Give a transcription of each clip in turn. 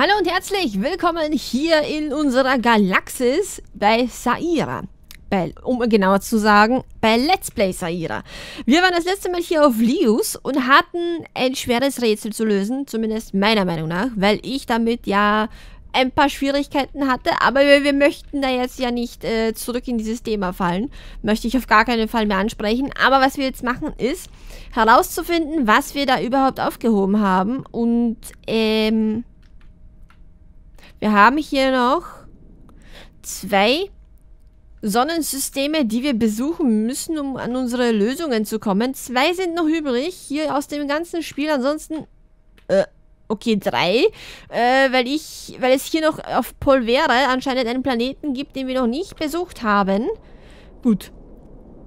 Hallo und herzlich willkommen hier in unserer Galaxis bei Saira. Um genauer zu sagen, bei Let's Play Saira. Wir waren das letzte Mal hier auf Lius und hatten ein schweres Rätsel zu lösen, zumindest meiner Meinung nach, weil ich damit ja ein paar Schwierigkeiten hatte, aber wir möchten da jetzt ja nicht zurück in dieses Thema fallen. Möchte ich auf gar keinen Fall mehr ansprechen. Aber was wir jetzt machen ist, herauszufinden, was wir da überhaupt aufgehoben haben. Und wir haben hier noch zwei Sonnensysteme, die wir besuchen müssen, um an unsere Lösungen zu kommen. Zwei sind noch übrig, hier aus dem ganzen Spiel. Ansonsten, okay, drei, weil es hier noch auf Polvera anscheinend einen Planeten gibt, den wir noch nicht besucht haben. Gut,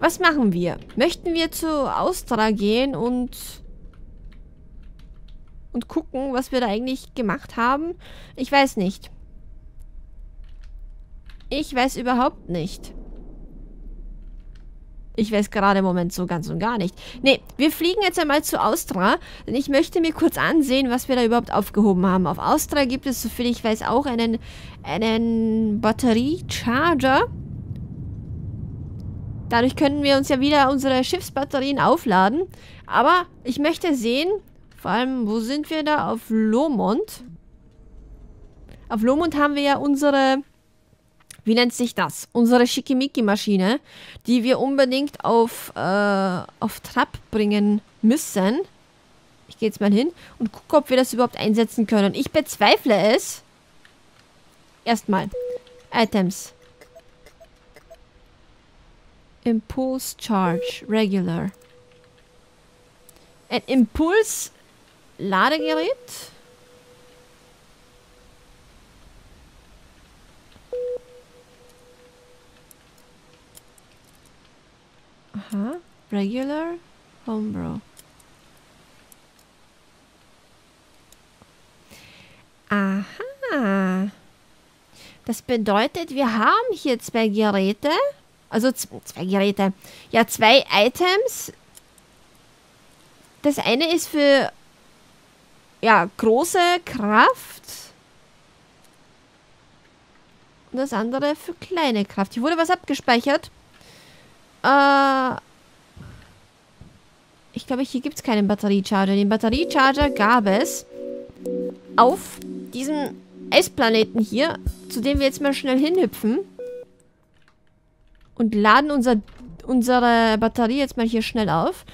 was machen wir? Möchten wir zu Astra gehen und gucken, was wir da eigentlich gemacht haben? Ich weiß nicht. Ich weiß überhaupt nicht. Ich weiß gerade im Moment so ganz und gar nicht. Ne, wir fliegen jetzt einmal zu Astra, denn ich möchte mir kurz ansehen, was wir da überhaupt aufgehoben haben. Auf Astra gibt es, soviel ich weiß, auch einen Batteriecharger. Dadurch können wir uns ja wieder unsere Schiffsbatterien aufladen. Aber ich möchte sehen, vor allem, wo sind wir da? Auf Lomond. Auf Lomond haben wir ja unsere... Wie nennt sich das? Unsere Schickimicki-Maschine, die wir unbedingt auf Trab bringen müssen. Ich gehe jetzt mal hin und gucke, ob wir das überhaupt einsetzen können. Ich bezweifle es. Erstmal. Items. Impulse Charge. Regular. Ein Impuls-Ladegerät. Aha, regular, homebrew. Aha. Das bedeutet, wir haben hier zwei Geräte. Also zwei Geräte. Ja, zwei Items. Das eine ist für, ja, große Kraft. Und das andere für kleine Kraft. Hier wurde was abgespeichert. Ich glaube, hier gibt es keinen Batteriecharger. Den Batteriecharger gab es auf diesem Eisplaneten hier, zu dem wir jetzt mal schnell hinhüpfen. Und laden unsere Batterie jetzt mal hier schnell auf.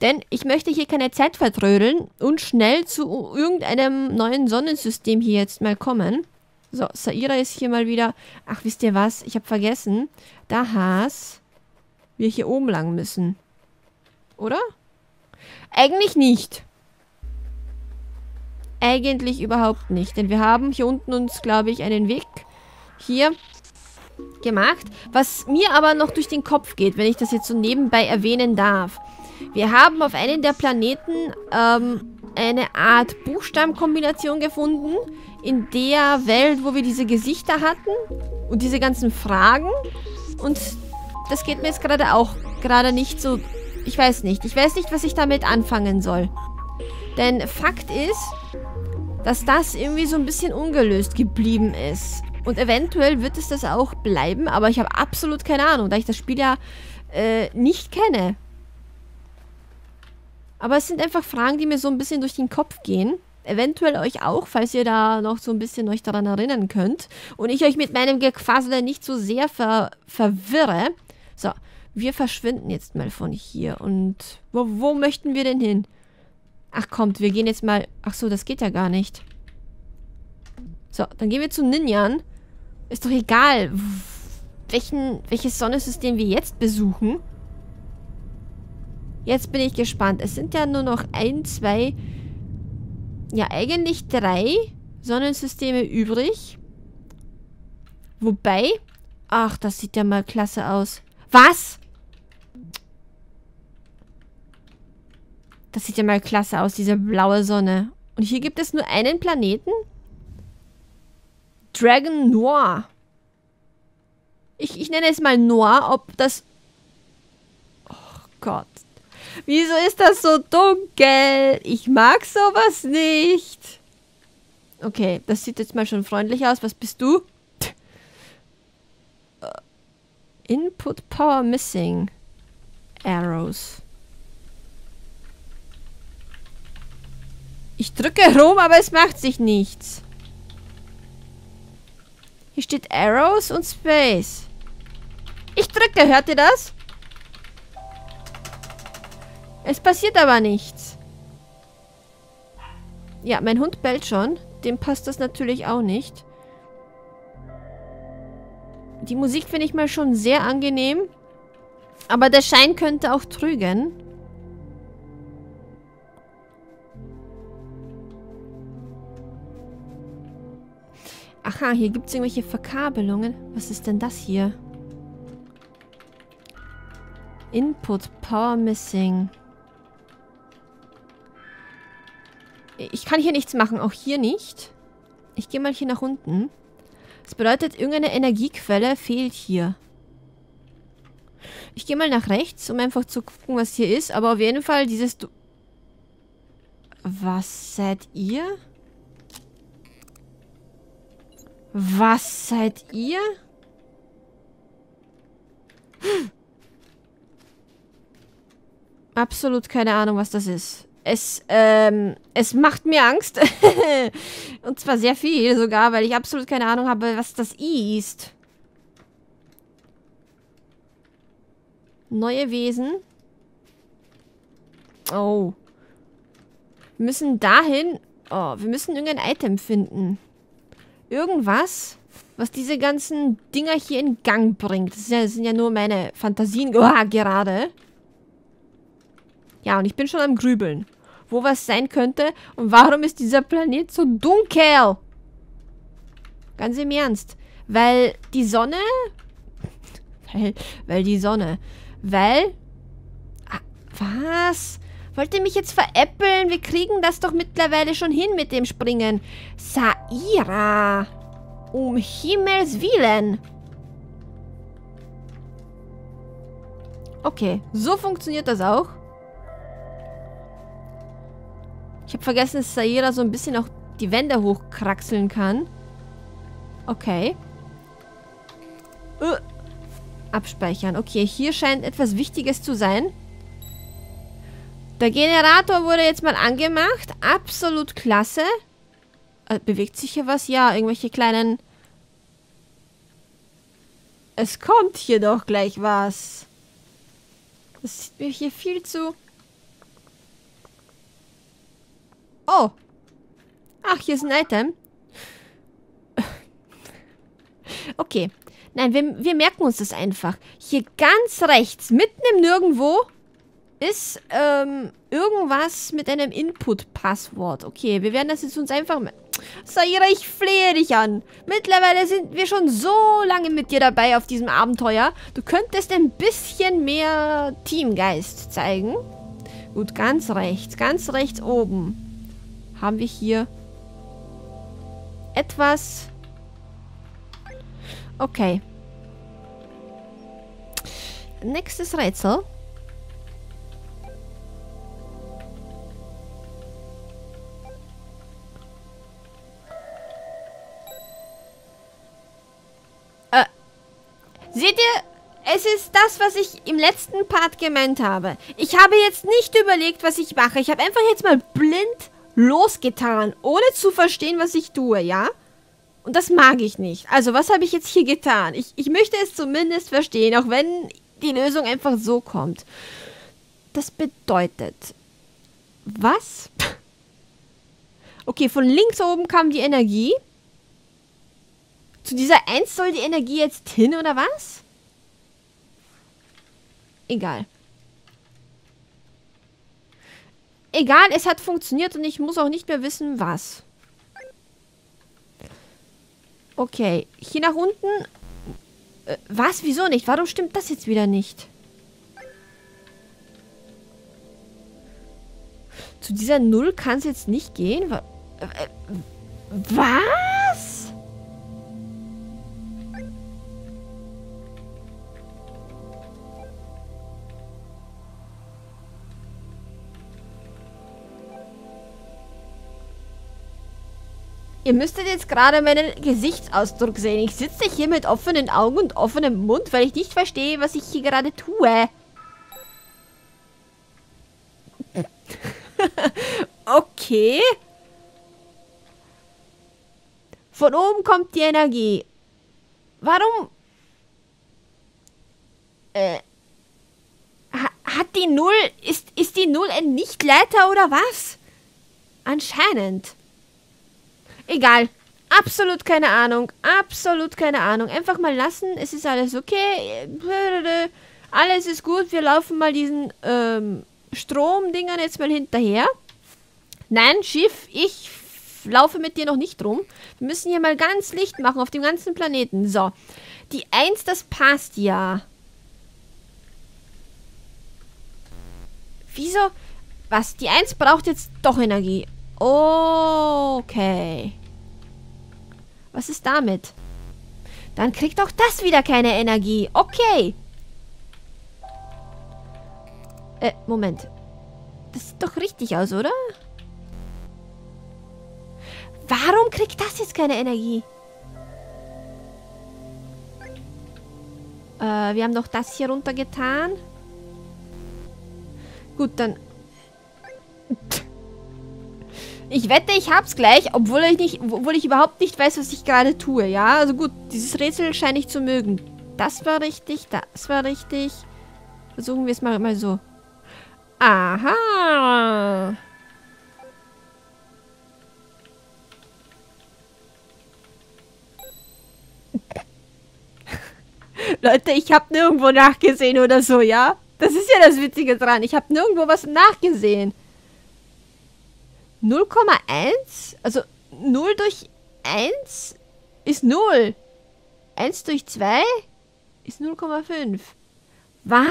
Denn ich möchte hier keine Zeit vertrödeln und schnell zu irgendeinem neuen Sonnensystem hier jetzt mal kommen. So, Saira ist hier mal wieder... Ach, wisst ihr was? Ich habe vergessen. Da has... wir hier oben lang müssen. Oder? Eigentlich nicht. Eigentlich überhaupt nicht. Denn wir haben hier unten uns, glaube ich, einen Weg hier gemacht. Was mir aber noch durch den Kopf geht, wenn ich das jetzt so nebenbei erwähnen darf. Wir haben auf einem der Planeten eine Art Buchstabenkombination gefunden. In der Welt, wo wir diese Gesichter hatten. Und diese ganzen Fragen. Und... das geht mir jetzt gerade auch gerade nicht so... Ich weiß nicht. Ich weiß nicht, was ich damit anfangen soll. Denn Fakt ist, dass das irgendwie so ein bisschen ungelöst geblieben ist. Und eventuell wird es das auch bleiben, aber ich habe absolut keine Ahnung, da ich das Spiel ja nicht kenne. Aber es sind einfach Fragen, die mir so ein bisschen durch den Kopf gehen. Eventuell euch auch, falls ihr da noch so ein bisschen euch daran erinnern könnt. Und ich euch mit meinem Gequassel nicht so sehr verwirre. So, wir verschwinden jetzt mal von hier. Und wo möchten wir denn hin? Ach kommt, wir gehen jetzt mal... Ach so, das geht ja gar nicht. So, dann gehen wir zu Ninjan. Ist doch egal, welches Sonnensystem wir jetzt besuchen. Jetzt bin ich gespannt. Es sind ja nur noch zwei... ja, eigentlich drei Sonnensysteme übrig. Wobei... ach, das sieht ja mal klasse aus. Was? Das sieht ja mal klasse aus, diese blaue Sonne. Und hier gibt es nur einen Planeten? Dragon Noir. Ich nenne es mal Noir, ob das... oh Gott. Wieso ist das so dunkel? Ich mag sowas nicht. Okay, das sieht jetzt mal schon freundlich aus. Was bist du? Input Power Missing. Arrows. Ich drücke rum, aber es macht sich nichts. Hier steht Arrows und Space. Ich drücke, hört ihr das? Es passiert aber nichts. Ja, mein Hund bellt schon. Dem passt das natürlich auch nicht. Die Musik finde ich mal schon sehr angenehm. Aber der Schein könnte auch trügen. Aha, hier gibt es irgendwelche Verkabelungen. Was ist denn das hier? Input Power Missing. Ich kann hier nichts machen, auch hier nicht. Ich gehe mal hier nach unten. Das bedeutet, irgendeine Energiequelle fehlt hier. Ich gehe mal nach rechts, um einfach zu gucken, was hier ist. Aber auf jeden Fall dieses... Was seid ihr? Was seid ihr? Absolut keine Ahnung, was das ist. Es macht mir Angst. Und zwar sehr viel sogar, weil ich absolut keine Ahnung habe, was das ist. Neue Wesen. Oh. Wir müssen dahin... Oh, wir müssen irgendein Item finden. Irgendwas, was diese ganzen Dinger hier in Gang bringt. Das sind ja nur meine Fantasien gerade. Ja, und ich bin schon am Grübeln. Wo was sein könnte und warum ist dieser Planet so dunkel? Ganz im Ernst. Weil die Sonne... Weil die Sonne... Weil... Ah, was... Wollt ihr mich jetzt veräppeln? Wir kriegen das doch mittlerweile schon hin mit dem Springen. Saira. Um Himmels Willen. Okay, so funktioniert das auch. Ich habe vergessen, dass Saira so ein bisschen auch die Wände hochkraxeln kann. Okay. Abspeichern. Okay, hier scheint etwas Wichtiges zu sein. Der Generator wurde jetzt mal angemacht. Absolut klasse. Bewegt sich hier was? Ja, irgendwelche kleinen... Es kommt hier doch gleich was. Das sieht mir hier viel zu... Oh. Ach, hier ist ein Item. Okay. Nein, wir merken uns das einfach. Hier ganz rechts, mitten im Nirgendwo... Ist irgendwas mit einem Input-Passwort. Okay, wir werden das jetzt uns einfach... Saira, ich flehe dich an. Mittlerweile sind wir schon so lange mit dir dabei auf diesem Abenteuer. Du könntest ein bisschen mehr Teamgeist zeigen. Gut, ganz rechts oben haben wir hier etwas. Okay. Nächstes Rätsel. Seht ihr, es ist das, was ich im letzten Part gemeint habe. Ich habe jetzt nicht überlegt, was ich mache. Ich habe einfach jetzt mal blind losgetan, ohne zu verstehen, was ich tue, ja? Und das mag ich nicht. Also, was habe ich jetzt hier getan? Ich möchte es zumindest verstehen, auch wenn die Lösung einfach so kommt. Das bedeutet... Was? Okay, von links oben kam die Energie... Zu dieser 1 soll die Energie jetzt hin, oder was? Egal. Egal, es hat funktioniert und ich muss auch nicht mehr wissen, was. Okay, hier nach unten. Was? Wieso nicht? Warum stimmt das jetzt wieder nicht? Zu dieser 0 kann es jetzt nicht gehen. Was? Ihr müsstet jetzt gerade meinen Gesichtsausdruck sehen. Ich sitze hier mit offenen Augen und offenem Mund, weil ich nicht verstehe, was ich hier gerade tue. Okay. Von oben kommt die Energie. Warum? Hat die Null... Ist die Null ein Nichtleiter oder was? Anscheinend. Egal. Absolut keine Ahnung. Absolut keine Ahnung. Einfach mal lassen. Es ist alles okay. Alles ist gut. Wir laufen mal diesen Stromdingern jetzt mal hinterher. Nein, Schiff, ich laufe mit dir noch nicht rum. Wir müssen hier mal ganz Licht machen auf dem ganzen Planeten. So. Die 1, das passt ja. Wieso? Was? Die 1 braucht jetzt doch Energie. Okay. Was ist damit? Dann kriegt auch das wieder keine Energie. Okay. Moment. Das sieht doch richtig aus, oder? Warum kriegt das jetzt keine Energie? Wir haben doch das hier runtergetan. Gut, dann... Ich wette, ich hab's gleich, obwohl ich überhaupt nicht weiß, was ich gerade tue, ja? Also gut, dieses Rätsel scheine ich zu mögen. Das war richtig, das war richtig. Versuchen wir es mal so. Aha! Leute, ich habe nirgendwo nachgesehen oder so, ja? Das ist ja das Witzige dran. Ich habe nirgendwo was nachgesehen. 0,1? Also 0 durch 1 ist 0. 1 durch 2 ist 0,5. Was?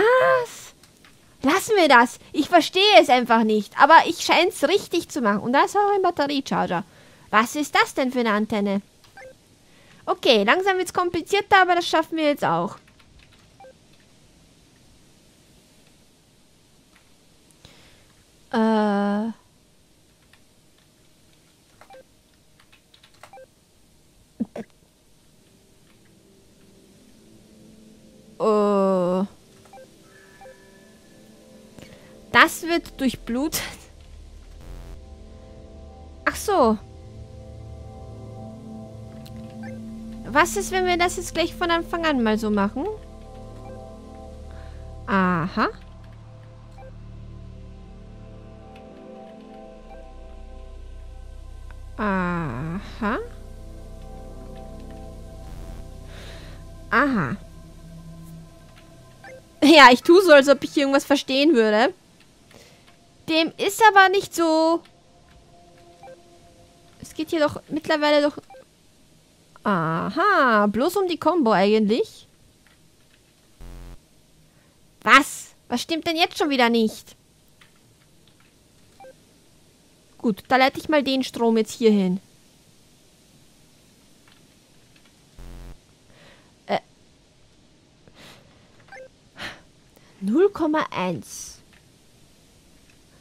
Lassen wir das. Ich verstehe es einfach nicht. Aber ich scheine es richtig zu machen. Und da ist auch ein Batteriecharger. Was ist das denn für eine Antenne? Okay, langsam wird es komplizierter, aber das schaffen wir jetzt auch. Oh. Das wird durchblutet. Ach so. Was ist, wenn wir das jetzt gleich von Anfang an mal so machen? Aha. Aha. Aha. Ja, ich tue so, als ob ich irgendwas verstehen würde. Dem ist aber nicht so. Es geht hier doch mittlerweile doch... Aha, bloß um die Combo eigentlich. Was? Was stimmt denn jetzt schon wieder nicht? Gut, da leite ich mal den Strom jetzt hier hin. Äh. 0,1.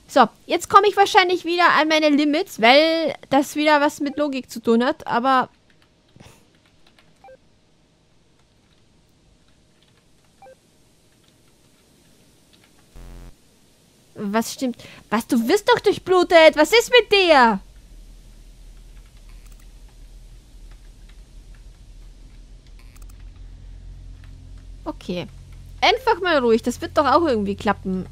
So, jetzt komme ich wahrscheinlich wieder an meine Limits, weil das wieder was mit Logik zu tun hat, aber... Was stimmt? Was, du wirst doch durchblutet? Was ist mit dir? Okay. Einfach mal ruhig. Das wird doch auch irgendwie klappen.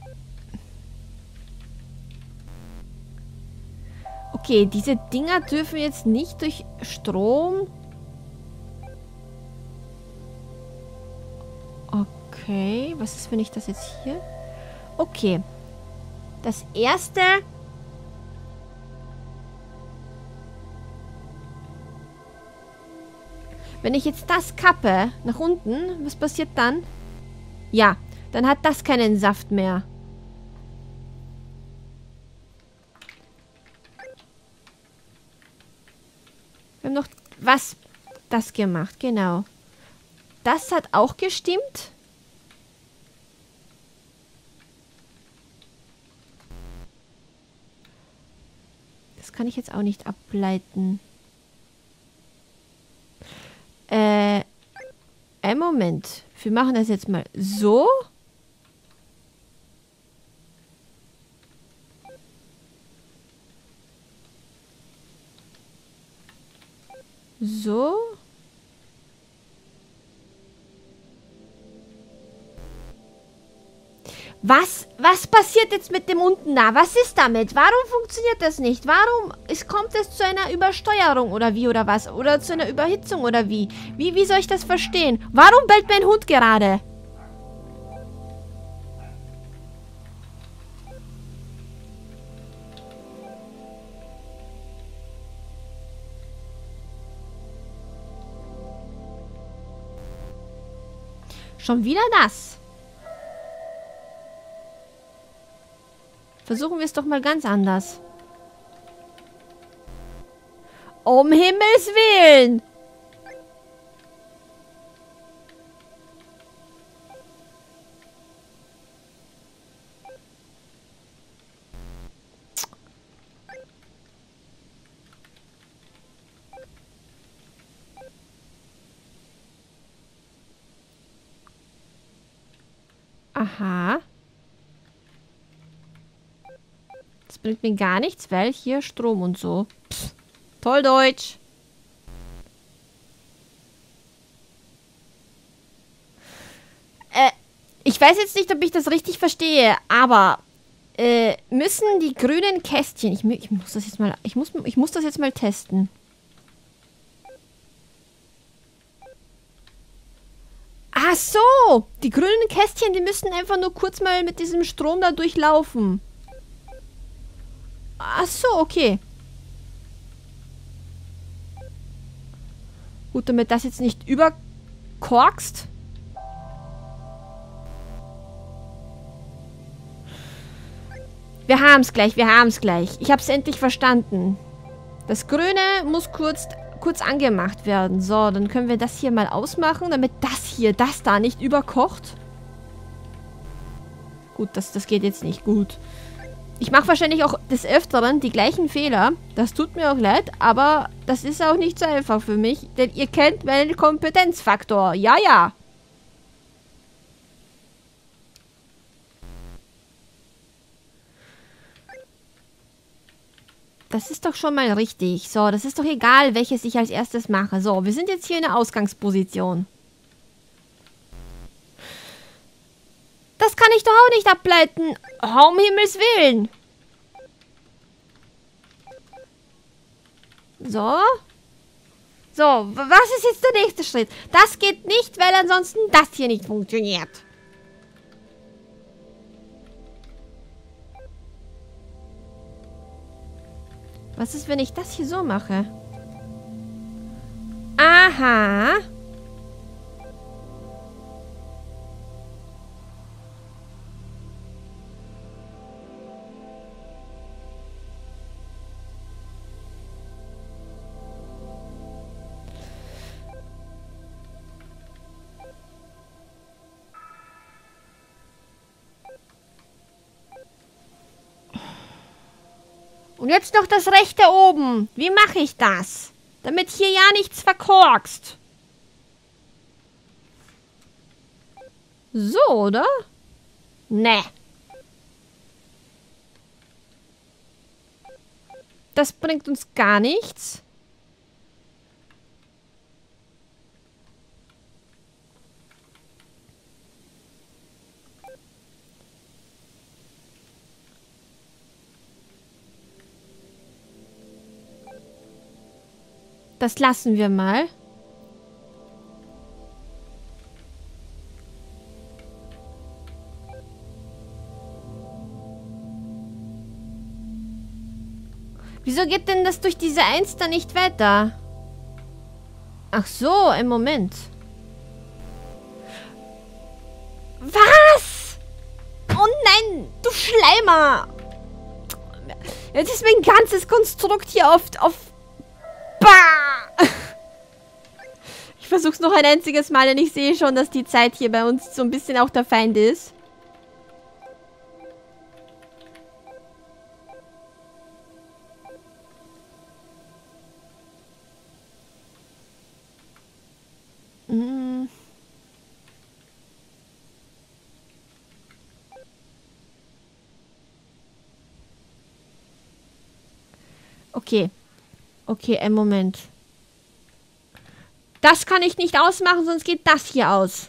Okay, diese Dinger dürfen jetzt nicht durch Strom... Okay. Was ist, wenn ich das jetzt hier... Okay. Das erste... Wenn ich jetzt das kappe, nach unten, was passiert dann? Ja, dann hat das keinen Saft mehr. Wir haben noch was das gemacht, genau. Das hat auch gestimmt. Das kann ich jetzt auch nicht ableiten. Einen Moment. Wir machen das jetzt mal so. So. Was passiert jetzt mit dem unten da? Was ist damit? Warum funktioniert das nicht? Warum kommt es zu einer Übersteuerung oder wie oder was? Oder zu einer Überhitzung oder wie? Wie soll ich das verstehen? Warum bellt mein Hund gerade? Schon wieder das. Versuchen wir es doch mal ganz anders. Um Himmels Willen! Aha. Das bringt mir gar nichts, weil hier Strom und so. Pff, toll Deutsch. Ich weiß jetzt nicht, ob ich das richtig verstehe, aber müssen die grünen Kästchen... Ich muss das jetzt mal... Ich muss das jetzt mal testen. Ach so! Die grünen Kästchen, die müssen einfach nur kurz mal mit diesem Strom da durchlaufen. Ach so, okay. Gut, damit das jetzt nicht überkorkst. Wir haben es gleich, wir haben es gleich. Ich habe es endlich verstanden. Das Grüne muss kurz angemacht werden. So, dann können wir das hier mal ausmachen, damit das hier, das da nicht überkocht. Gut, das geht jetzt nicht gut. Ich mache wahrscheinlich auch des Öfteren die gleichen Fehler. Das tut mir auch leid, aber das ist auch nicht so einfach für mich, denn ihr kennt meinen Kompetenzfaktor. Ja, ja. Das ist doch schon mal richtig. So, das ist doch egal, welches ich als erstes mache. So, wir sind jetzt hier in der Ausgangsposition. Das kann ich doch auch nicht ableiten. Um Himmels Willen. So. So, was ist jetzt der nächste Schritt? Das geht nicht, weil ansonsten das hier nicht funktioniert. Was ist, wenn ich das hier so mache? Aha. Und jetzt noch das rechte oben. Wie mache ich das? Damit hier ja nichts verkorkst. So, oder? Nee. Das bringt uns gar nichts. Das lassen wir mal. Wieso geht denn das durch diese Eins da nicht weiter? Ach so, im Moment. Was? Oh nein, du Schleimer! Jetzt ist mein ganzes Konstrukt hier auf Bah! Ich versuch's noch ein einziges Mal, denn ich sehe schon, dass die Zeit hier bei uns so ein bisschen auch der Feind ist. Okay. Okay, einen Moment. Das kann ich nicht ausmachen, sonst geht das hier aus.